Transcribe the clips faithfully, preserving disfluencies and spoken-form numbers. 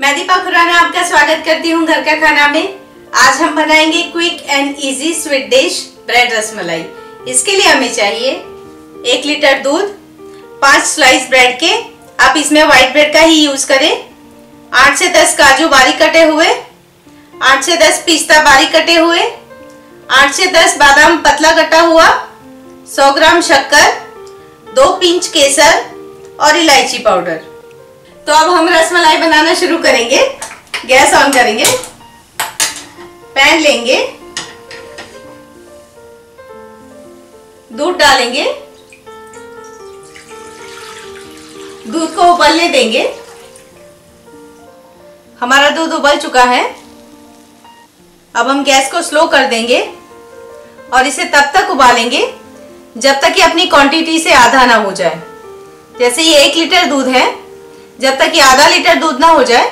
मैं दीपा खुराना आपका स्वागत करती हूँ घर का खाना में। आज हम बनाएंगे quick and easy sweet dish bread rasmalai. इसके लिए हमें चाहिए एक लीटर दूध, पांच स्लाइस ब्रेड के, आप इसमें व्हाइट ब्रेड का ही यूज करें, आठ से दस काजू बारीक कटे हुए, आठ से दस पिस्ता बारीक कटे हुए, आठ से दस बादाम पतला कटा हुआ, सौ ग्राम शक्कर, दो पिंच केसर और इलायची पाउडर। तो अब हम रसमलाई बनाना शुरू करेंगे। गैस ऑन करेंगे, पैन लेंगे, दूध डालेंगे, दूध को उबलने देंगे। हमारा दूध उबल चुका है, अब हम गैस को स्लो कर देंगे और इसे तब तक उबालेंगे जब तक ये अपनी क्वांटिटी से आधा ना हो जाए। जैसे ये एक लीटर दूध है, जब तक ये आधा लीटर दूध ना हो जाए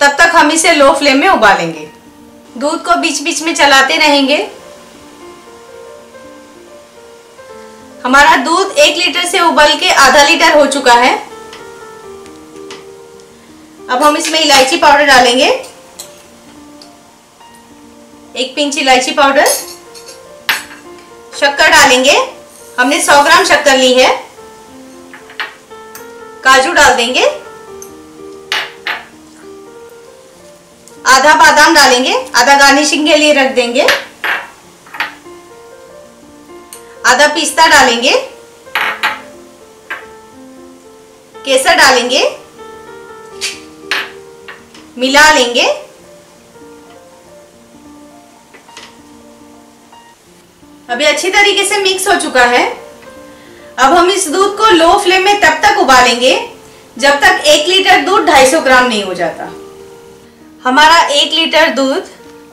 तब तक हम इसे लो फ्लेम में उबालेंगे। दूध को बीच बीच में चलाते रहेंगे। हमारा दूध एक लीटर से उबल के आधा लीटर हो चुका है। अब हम इसमें इलायची पाउडर डालेंगे, एक पिंच इलायची पाउडर, शक्कर डालेंगे, हमने सौ ग्राम शक्कर ली है, काजू डाल देंगे, आधा बादाम डालेंगे, आधा गार्निशिंग के लिए रख देंगे, आधा पिस्ता डालेंगे, केसर डालेंगे, मिला लेंगे। अभी अच्छी तरीके से मिक्स हो चुका है। अब हम इस दूध को लो फ्लेम में तब तक उबालेंगे जब तक एक लीटर दूध दो सौ पचास ग्राम नहीं हो जाता। हमारा एक लीटर दूध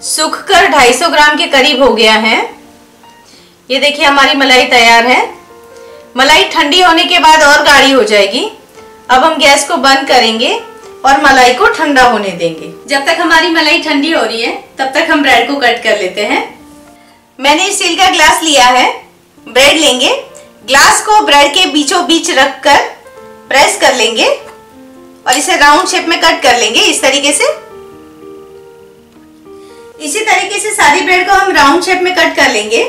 सूख कर दो सौ पचास ग्राम के करीब हो गया है। ये देखिए हमारी मलाई तैयार है। मलाई ठंडी होने के बाद और गाढ़ी हो जाएगी। अब हम गैस को बंद करेंगे और मलाई को ठंडा होने देंगे। जब तक हमारी मलाई ठंडी हो रही है तब तक हम ब्रेड को कट कर लेते हैं। मैंने स्टील का ग्लास लिया है, ब्रेड लेंगे, ग्लास को ब्रेड के बीचों बीच रख कर प्रेस कर लेंगे और इसे राउंड शेप में कट कर लेंगे इस तरीके से। इसी तरीके से सारी ब्रेड को हम राउंड शेप में कट कर लेंगे।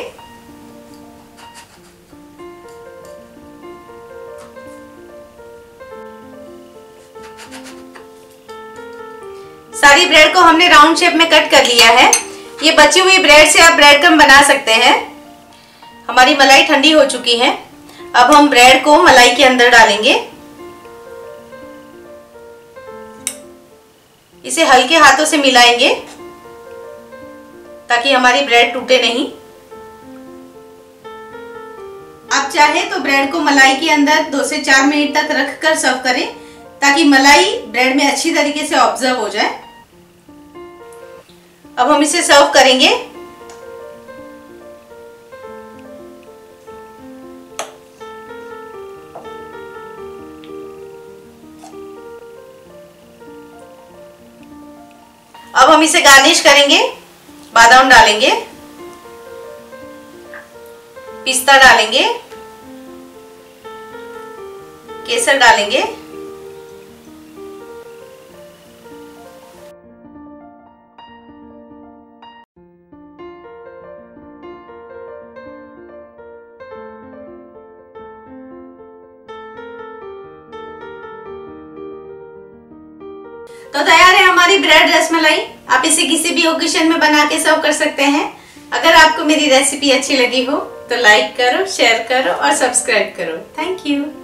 सारी ब्रेड को हमने राउंड शेप में कट कर लिया है। ये बची हुई ब्रेड से आप ब्रेड क्रम्ब बना सकते हैं। हमारी मलाई ठंडी हो चुकी है। अब हम ब्रेड को मलाई के अंदर डालेंगे। इसे हल्के हाथों से मिलाएंगे ताकि हमारी ब्रेड टूटे नहीं। आप चाहे तो ब्रेड को मलाई के अंदर दो से चार मिनट तक रख कर सर्व करें ताकि मलाई ब्रेड में अच्छी तरीके से ऑब्जर्व हो जाए। अब हम इसे सर्व करेंगे। अब हम इसे गार्निश करेंगे। बादाम डालेंगे, पिस्ता डालेंगे, केसर डालेंगे। तो तैयार है हमारी ब्रेड रसमलाई। आप इसे किसी भी ओकेशन में बना के सर्व कर सकते हैं। अगर आपको मेरी रेसिपी अच्छी लगी हो तो लाइक करो, शेयर करो और सब्सक्राइब करो। Thank you.